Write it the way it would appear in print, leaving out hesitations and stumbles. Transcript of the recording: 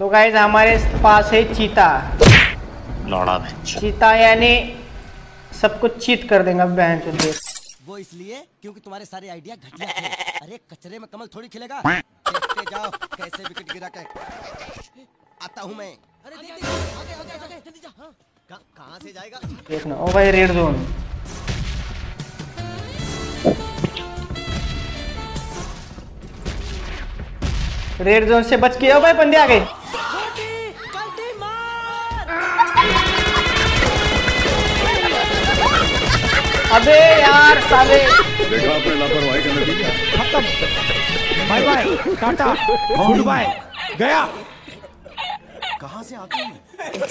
तो गाइज हमारे पास है चीता, लौड़ा चीता यानी सब कुछ चीत कर देंगे बहनचोद। वो इसलिए क्योंकि तुम्हारे सारे आइडिया घटिया थे। अरे कचरे में कमल थोड़ी खिलेगा, देखते जाओ कैसे विकेट गिरा के आता हूं मैं। अरे जल्दी जा, कहां से जाएगा देखना। ओ भाई रेड जोन, रेड जोन से बच के। ओ भाई बंदे आ गए। अबे यार साले देखा अपने लापरवाही करने की। खत्म, bye bye, Tata, good bye, गया। कहां से आते हैं?